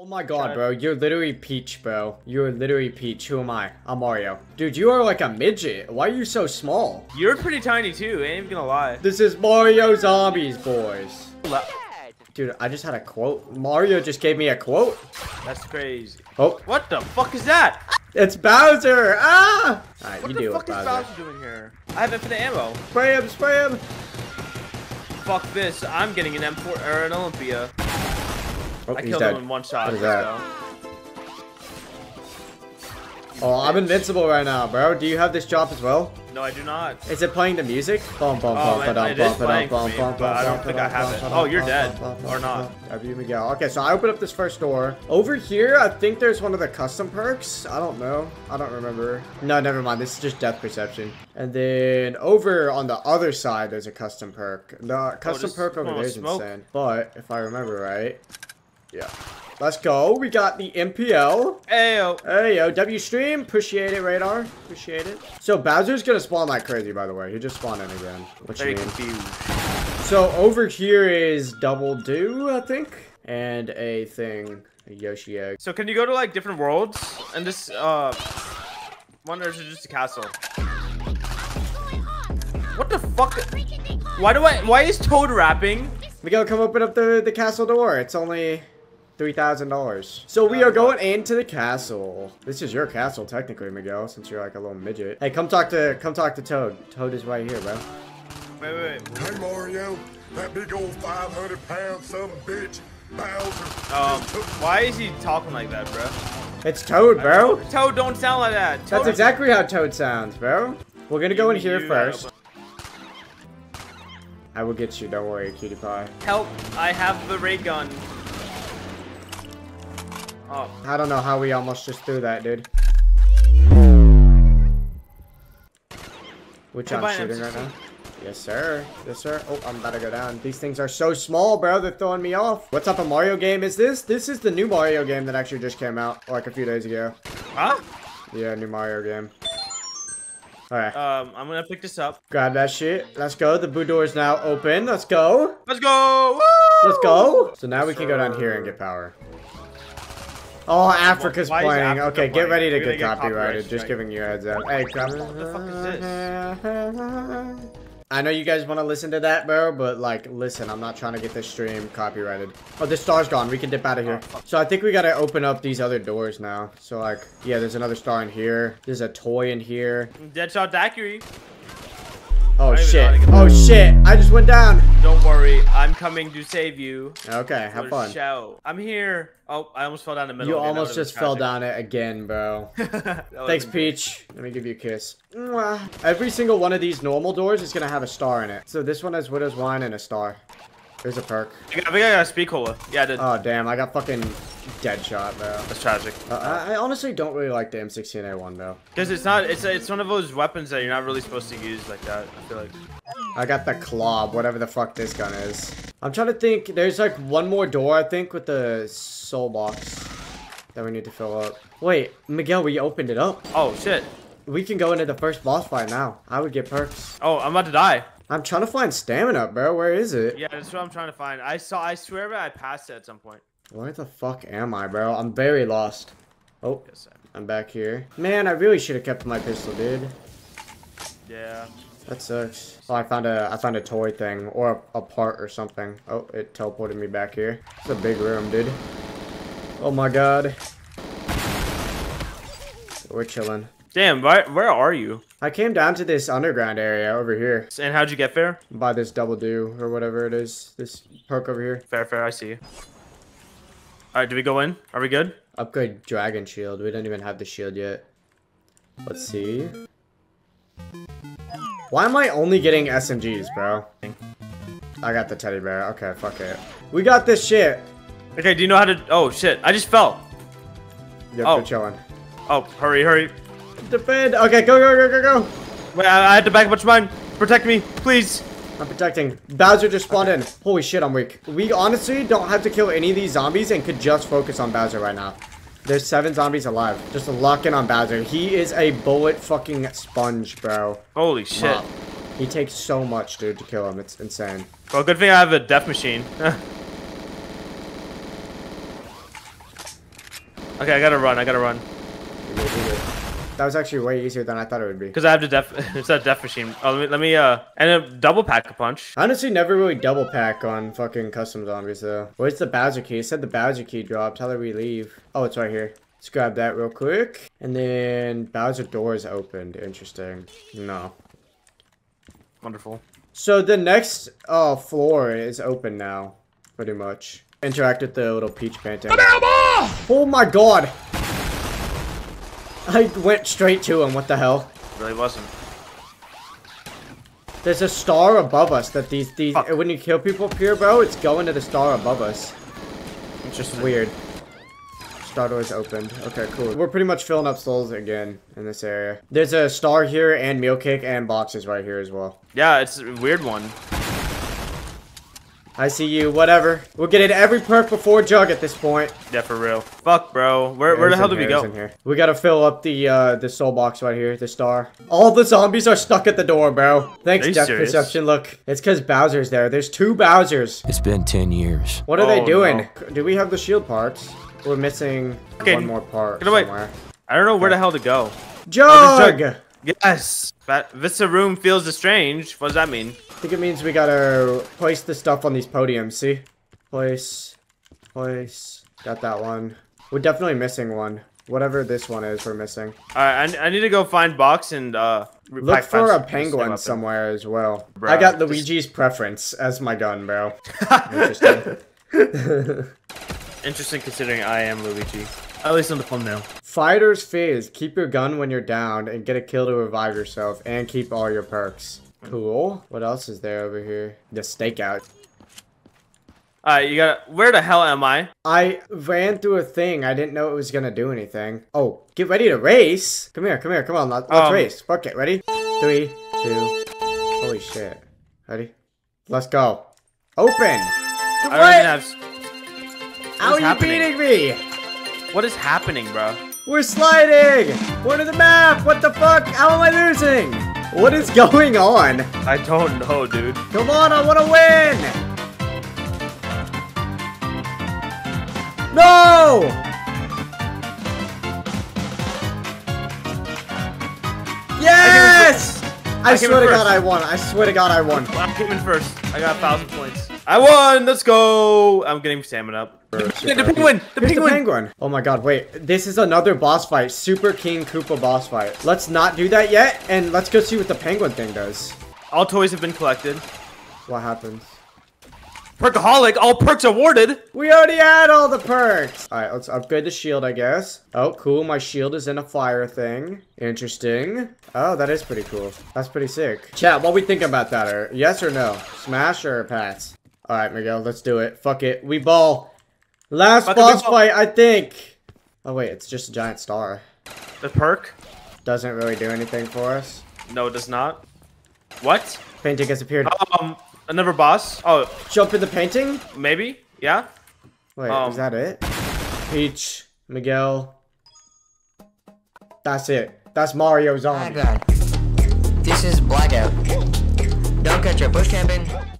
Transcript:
Oh my god, bro. You're literally Peach, bro. You're literally Peach. Who am I? I'm Mario. Dude, you are like a midget. Why are you so small? You're pretty tiny too, I ain't even gonna lie. This is Mario Zombies, boys. Dude, I just had a quote. Mario just gave me a quote. That's crazy. Oh. What the fuck is that? It's Bowser! Ah! Alright, you do it, Bowser. What the fuck is Bowser doing here? I have infinite ammo. Spray him, spray him! Fuck this. I'm getting an M4 or an Olympia. Oh, I killed him in one shot. Oh, I'm invincible right now, bro. Do you have this drop as well? No, I do not. Is it playing the music? Bum, bum, bum, bum, bum, bum, bum, bum, bum, but I don't think I have it. Oh, you're dead. Or not. Here we go. Okay, so I opened up this first door. Over here, I think there's one of the custom perks. I don't know. I don't remember. No, never mind. This is just Death Perception. And then over on the other side, there's a custom perk. The custom perk over there is insane. But if I remember right... Yeah. Let's go. We got the MPL. Ayo. Ayo. W stream. Appreciate it, Radar. Appreciate it. So Bowser's gonna spawn like crazy, by the way. He just spawned in again. What you mean? Confused. So over here is Double Dew, I think. And a thing. A Yoshi egg. So can you go to like different worlds? And just one or is it just a castle? What the fuck? Why is Toad rapping? We gotta come open up the castle door. It's only $3,000. So we are going into the castle. This is your castle, technically, Miguel, since you're like a little midget. Hey, come talk to Toad. Toad is right here, bro. Wait. Hey, Mario, that big old 500-pound son of a bitch, Bowser. Why is he talking like that, bro? It's Toad, bro. Toad don't sound like that. That's exactly how Toad sounds, bro. We're gonna go in here first. I will get you. Don't worry, cutie pie. Help! I have the ray gun. Oh. I don't know how we almost just threw that, dude. Which I'm shooting right now. Yes, sir. Yes, sir. Oh, I'm about to go down. These things are so small, bro. They're throwing me off. What type of Mario game is this? This is the new Mario game that actually just came out like a few days ago. Huh? Yeah, new Mario game. Alright. I'm gonna pick this up. Grab that shit. Let's go. The blue door is now open. Let's go. Let's go. Woo! Let's go. So now we can go down here and get power. Oh, Africa's playing. Africa okay, get ready to get copyrighted. Just giving you a heads up. Hey, grab it. What the fuck is this? I know you guys want to listen to that, bro, but like, listen, I'm not trying to get this stream copyrighted. Oh, the star's gone. We can dip out of here. So I think we got to open up these other doors now. So like, yeah, there's another star in here. There's a toy in here. Deadshot Daiquiri. Oh, shit. Oh, shit. I just went down. Don't worry. I'm coming to save you. Okay, have fun. Shout. I'm here. Oh, I almost fell down the middle. You almost just fell down it again, bro. Thanks, Peach. Let me give you a kiss. Every single one of these normal doors is going to have a star in it. So this one has Widow's Wine and a star. There's a perk. I think I got a Speedcola. Yeah, I did. Oh, damn. I got fucking Deadshot, bro. That's tragic. I honestly don't really like the M16A1, though. Because it's not... It's one of those weapons that you're not really supposed to use like that, I feel like. I got the clob, whatever the fuck this gun is. I'm trying to think. There's, like, one more door, I think, with the soul box that we need to fill up. Wait, Miguel, we opened it up. Oh, shit. We can go into the first boss fight now. I would get perks. Oh, I'm about to die. I'm trying to find stamina, bro. Where is it? Yeah, that's what I'm trying to find. I swear I passed it at some point. Where the fuck am I, bro? I'm very lost. Oh, yes, I'm back here. Man, I really should have kept my pistol, dude. Yeah. That sucks. Oh, I found a toy thing or a part or something. Oh, it teleported me back here. It's a big room, dude. Oh my god. We're chilling. Damn, where are you? I came down to this underground area over here. And how'd you get there? By this Double Dew or whatever it is. This perk over here. Fair, I see you. Alright, do we go in? Are we good? Upgrade Dragon Shield. We don't even have the shield yet. Let's see. Why am I only getting SMGs, bro? I got the teddy bear. Okay, fuck it. We got this shit. Okay, do you know how to... Oh, shit. I just fell. Yep, oh. We're chilling. Oh, hurry. Defend. Okay, go. Wait, I had to back up to mine. Protect me, please. I'm protecting. Bowser just spawned in. Holy shit, I'm weak. We honestly don't have to kill any of these zombies and could just focus on Bowser right now. There's 7 zombies alive. Just lock in on Bowser. He is a bullet fucking sponge, bro. Holy shit. Wow. He takes so much, dude, to kill him. It's insane. Well, good thing I have a death machine. Okay, I gotta run. That was actually way easier than I thought it would be. Because I have the def. It's that def machine. Oh, let me end up double pack a punch. Honestly, never really double pack on fucking custom zombies though. Where's the Bowser key? It said the Bowser key dropped. How did we leave? Oh, it's right here. Let's grab that real quick. And then Bowser door is opened. Interesting. No. Wonderful. So the next floor is open now, pretty much. Interact with the little Peach painting. Oh my god! I went straight to him, what the hell? It really wasn't. There's a star above us that these fuck. When you kill people up here, bro, it's going to the star above us. It's just weird. Star door's opened. Okay, cool. We're pretty much filling up souls again in this area. There's a star here and meal cake and boxes right here as well. Yeah, it's a weird one. I see you, whatever. We're getting every perk before Jug at this point. Yeah, for real. Fuck, bro. Where the hell did we go? Here. We gotta fill up the soul box right here, the star. All the zombies are stuck at the door, bro. Thanks, Death Perception. Look, it's because Bowser's there. There's two Bowsers. It's been 10 years. What are they doing? No. Do we have the shield parts? We're missing one more part somewhere. I don't know where the hell to go. Jug! Jug. Yes! Vista room feels strange. What does that mean? I think it means we gotta place the stuff on these podiums, see? Place. Got that one. We're definitely missing one. Whatever this one is, we're missing. Alright, I need to go find box and, look for a penguin somewhere as well. Bro, I got Luigi's preference as my gun, bro. Interesting. Interesting considering I am Luigi. At least on the thumbnail. Fighter's Fizz. Keep your gun when you're down and get a kill to revive yourself and keep all your perks. Cool. What else is there over here? The stakeout. Alright, you gotta... Where the hell am I? I ran through a thing. I didn't know it was gonna do anything. Oh, get ready to race. Come here. Come on, let's race. Fuck it. Ready? 3, 2... Holy shit. Ready? Let's go. Open! I don't even have... How are you beating me? What is happening, bro? We're sliding! We're to the map! What the fuck? How am I losing? What is going on? I don't know, dude. Come on, I want to win! No! Yes! I swear to God I won. I swear to God I won. I came in first. I got 1,000 points. I won! Let's go! I'm getting stamina up. The penguin! Oh my god, wait. This is another boss fight. Super King Koopa boss fight. Let's not do that yet, and let's go see what the penguin thing does. All toys have been collected. What happens? Perkaholic, all perks awarded! We already had all the perks! Alright, let's upgrade the shield, I guess. Oh, cool. My shield is in a fire thing. Interesting. Oh, that is pretty cool. That's pretty sick. Chat, what we think about that? Or yes or no? Smash or pass? Alright, Miguel, let's do it. Fuck it. We ball. Last boss fight, I think. Oh wait, it's just a giant star. The perk? Doesn't really do anything for us. No, it does not. What? Painting has appeared. Another boss? Oh. Jump in the painting? Maybe, yeah. Wait, is that it? Peach, Miguel. That's it. That's Mario's on. This is Blackout. Don't catch your bush camping.